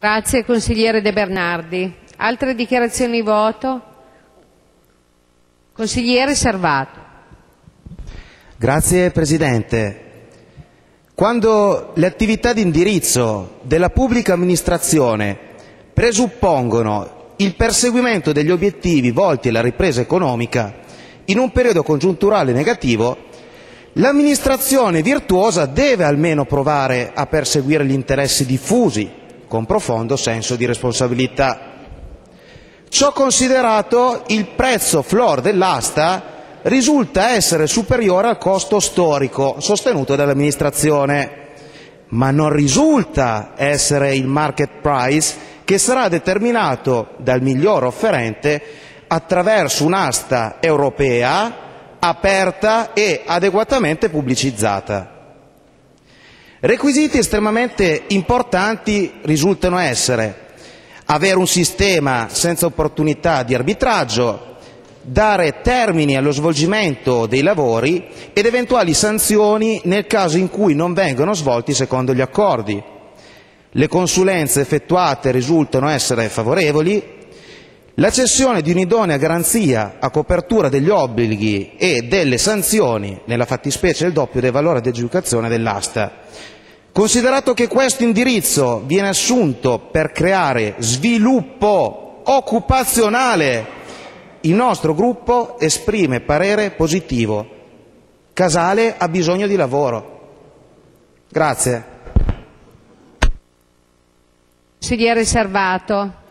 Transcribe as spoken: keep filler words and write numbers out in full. Grazie consigliere De Bernardi. Altre dichiarazioni di voto? Consigliere Servato. Grazie Presidente. Quando le attività di indirizzo della pubblica amministrazione presuppongono il perseguimento degli obiettivi volti alla ripresa economica in un periodo congiunturale negativo, l'amministrazione virtuosa deve almeno provare a perseguire gli interessi diffusi con profondo senso di responsabilità. Ciò considerato, il prezzo floor dell'asta risulta essere superiore al costo storico sostenuto dall'amministrazione, ma non risulta essere il market price, che sarà determinato dal miglior offerente attraverso un'asta europea aperta e adeguatamente pubblicizzata. Requisiti estremamente importanti risultano essere avere un sistema senza opportunità di arbitraggio, dare termini allo svolgimento dei lavori ed eventuali sanzioni nel caso in cui non vengano svolti secondo gli accordi. Le consulenze effettuate risultano essere favorevoli, la cessione di un'idonea garanzia a copertura degli obblighi e delle sanzioni, nella fattispecie il doppio del valore di aggiudicazione dell'asta. Considerato che questo indirizzo viene assunto per creare sviluppo occupazionale, il nostro gruppo esprime parere positivo. Casale ha bisogno di lavoro. Grazie. Consigliere Servato.